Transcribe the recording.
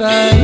by